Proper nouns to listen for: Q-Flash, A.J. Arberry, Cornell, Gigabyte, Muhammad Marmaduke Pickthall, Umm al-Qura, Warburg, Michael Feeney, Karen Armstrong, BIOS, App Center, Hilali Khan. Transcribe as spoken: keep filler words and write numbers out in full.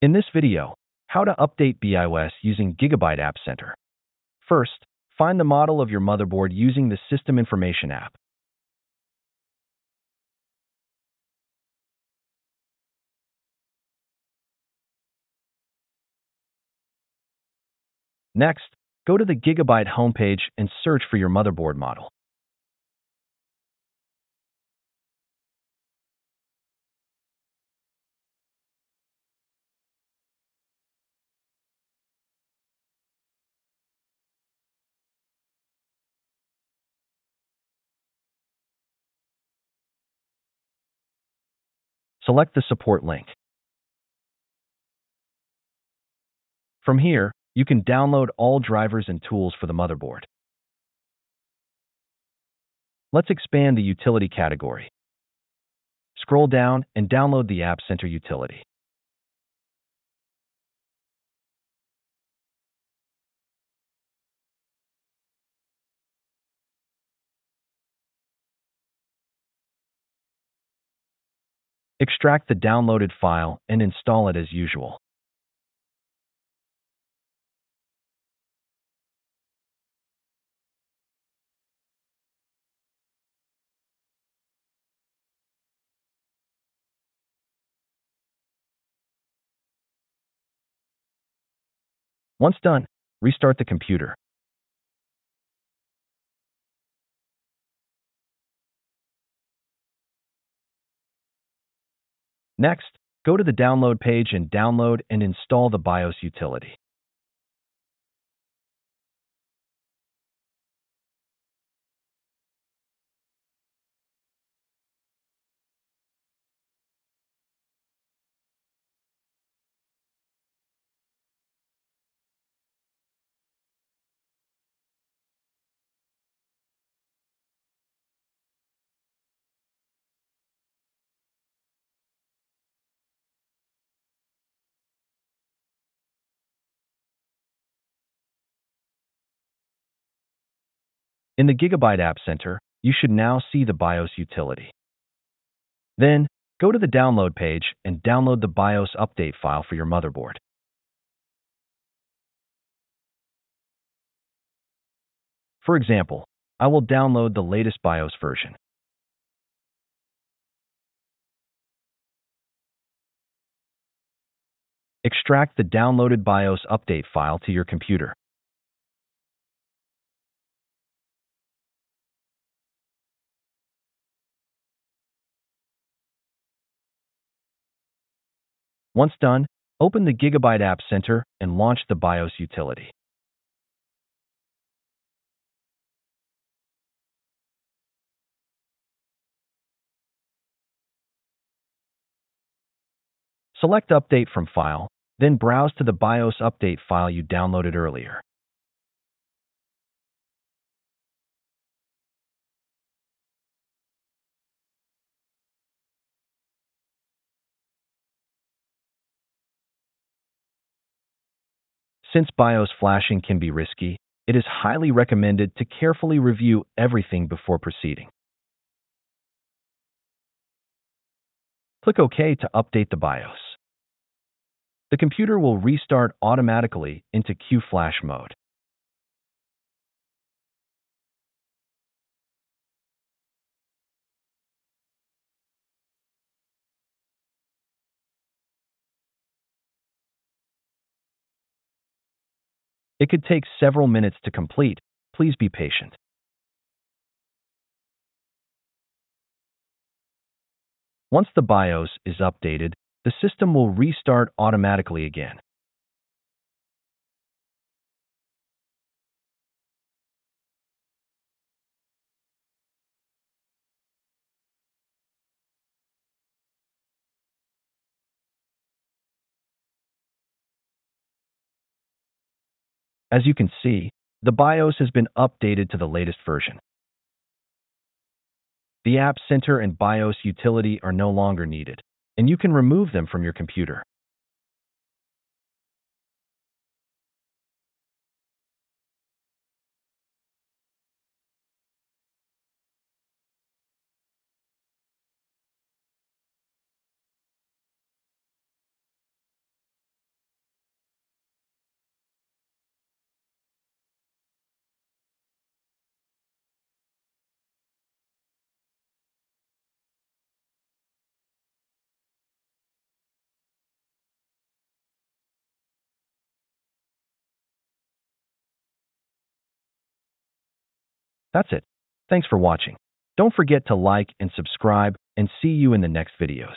In this video, how to update BIOS using Gigabyte App Center. First, find the model of your motherboard using the System Information app. Next, go to the Gigabyte homepage and search for your motherboard model. Select the support link. From here, you can download all drivers and tools for the motherboard. Let's expand the utility category. Scroll down and download the App Center utility. Extract the downloaded file and install it as usual. Once done, restart the computer. Next, go to the download page and download and install the BIOS utility. In the Gigabyte App Center, you should now see the BIOS utility. Then, go to the download page and download the BIOS update file for your motherboard. For example, I will download the latest BIOS version. Extract the downloaded BIOS update file to your computer. Once done, open the Gigabyte App Center and launch the BIOS utility. Select Update from File, then browse to the BIOS update file you downloaded earlier. Since BIOS flashing can be risky, it is highly recommended to carefully review everything before proceeding. Click OK to update the BIOS. The computer will restart automatically into Q-Flash mode. It could take several minutes to complete. Please be patient. Once the BIOS is updated, the system will restart automatically again. As you can see, the BIOS has been updated to the latest version. The App Center and BIOS utility are no longer needed, and you can remove them from your computer. That's it. Thanks for watching. Don't forget to like and subscribe, and see you in the next videos.